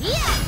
Yeah!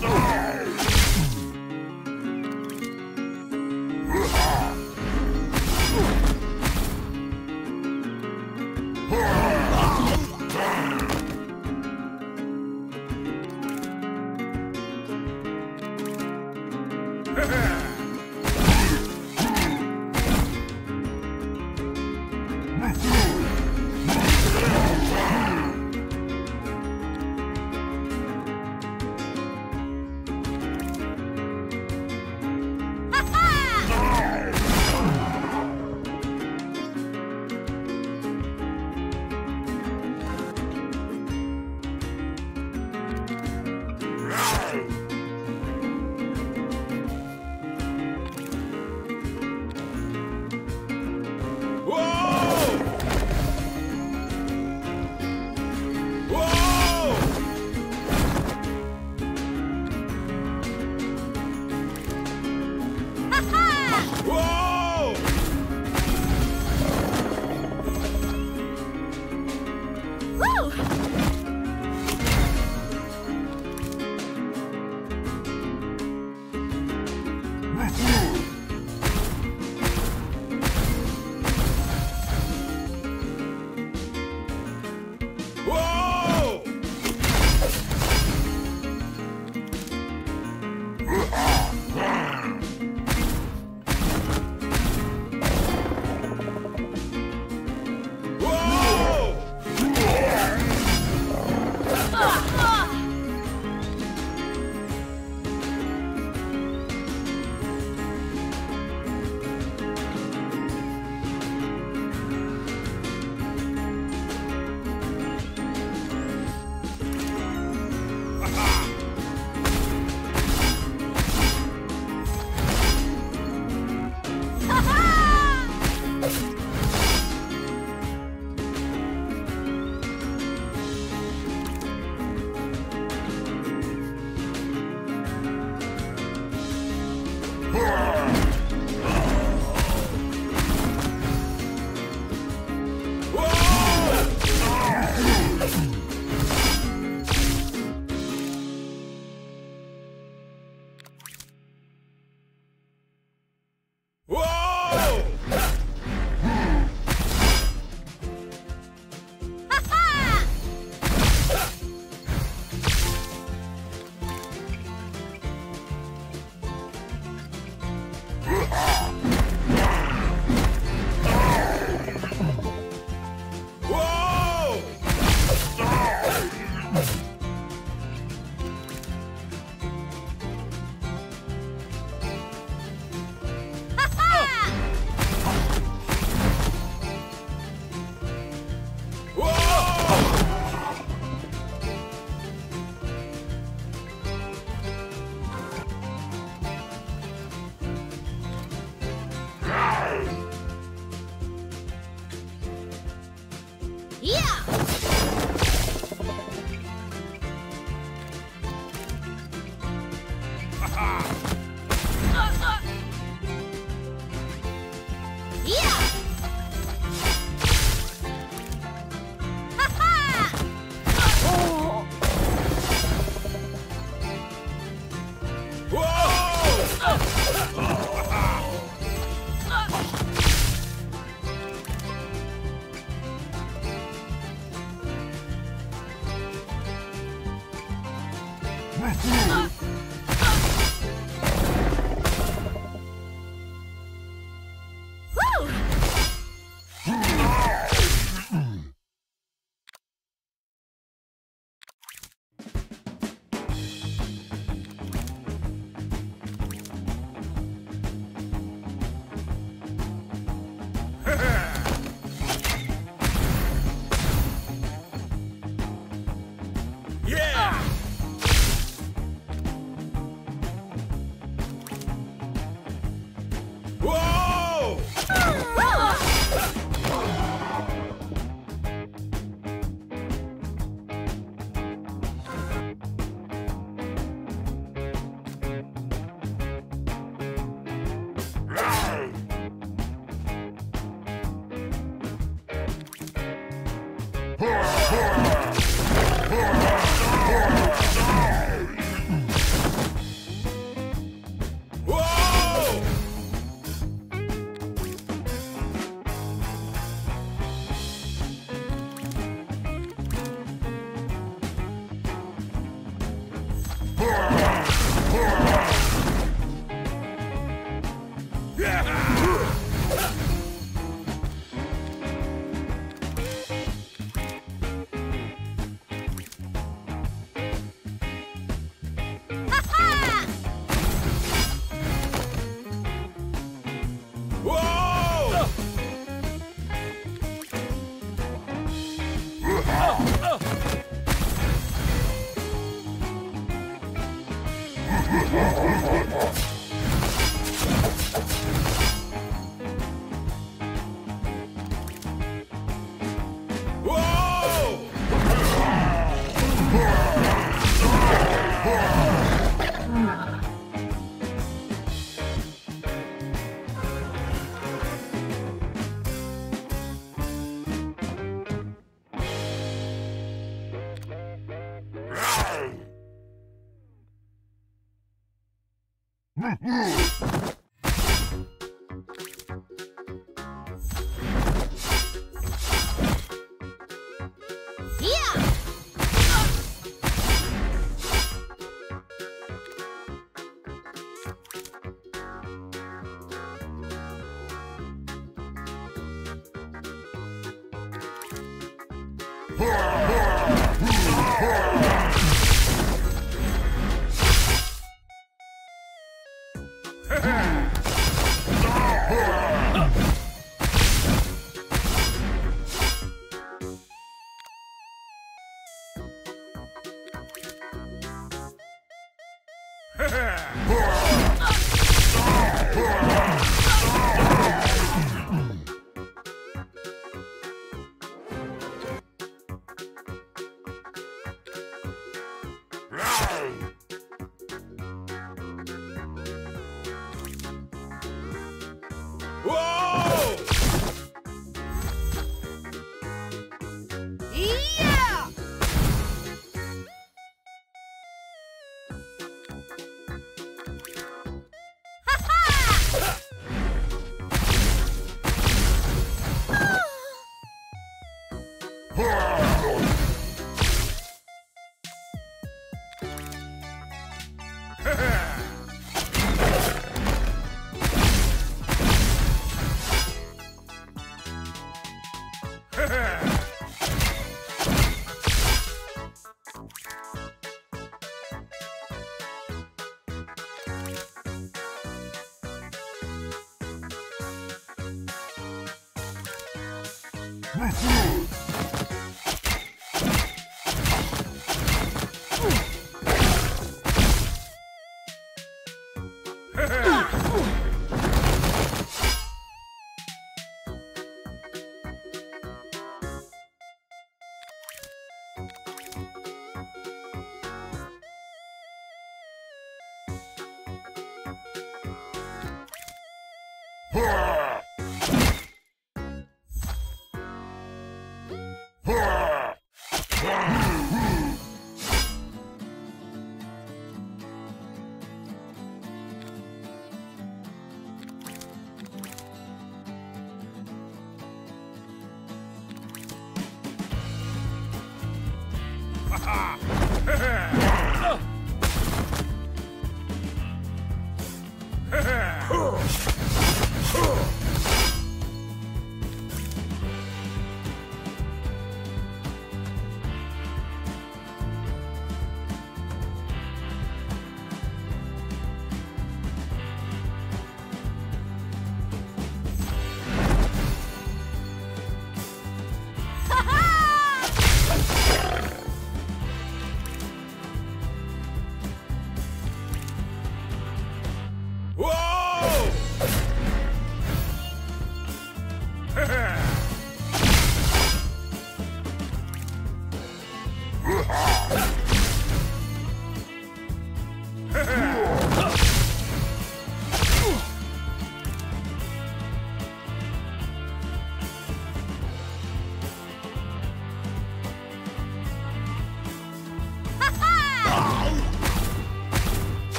No!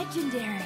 Legendary.